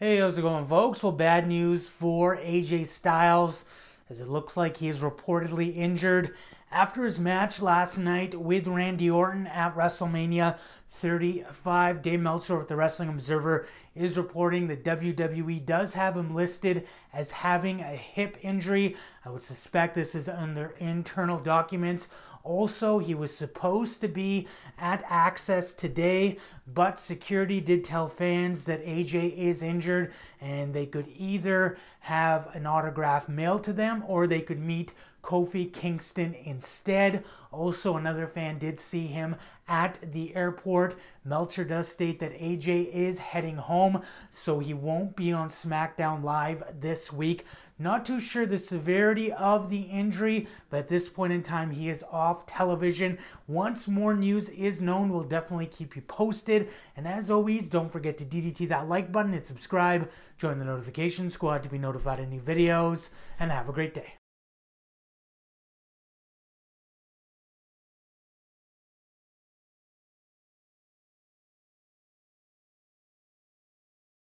Hey, how's it going, folks? Well, bad news for AJ Styles, as it looks like he is reportedly injured after his match last night with Randy Orton at WrestleMania 35. Dave Meltzer with the Wrestling Observer is reporting that WWE does have him listed as having a hip injury. I would suspect this is in their internal documents. Also, he was supposed to be at Access today, but security did tell fans that AJ is injured and they could either have an autograph mailed to them or they could meet Kofi Kingston instead. Also, another fan did see him at the airport. Meltzer does state that AJ is heading home, so he won't be on SmackDown Live this week. Not too sure the severity of the injury, but at this point in time, he is off television. Once more news is known, we'll definitely keep you posted. And as always, don't forget to DDT that like button and subscribe. Join the notification squad to be notified of new videos, and have a great day.